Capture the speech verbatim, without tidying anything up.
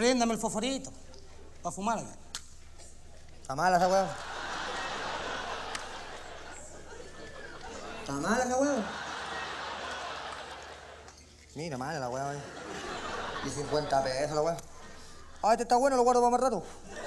Préndame el fosforito. Para fumar. Está mala esa huevo. Está mala esa huevo. Mira, mala la huevo. Y cincuenta pesos la huevo. Ah, este está bueno, lo guardo para más rato.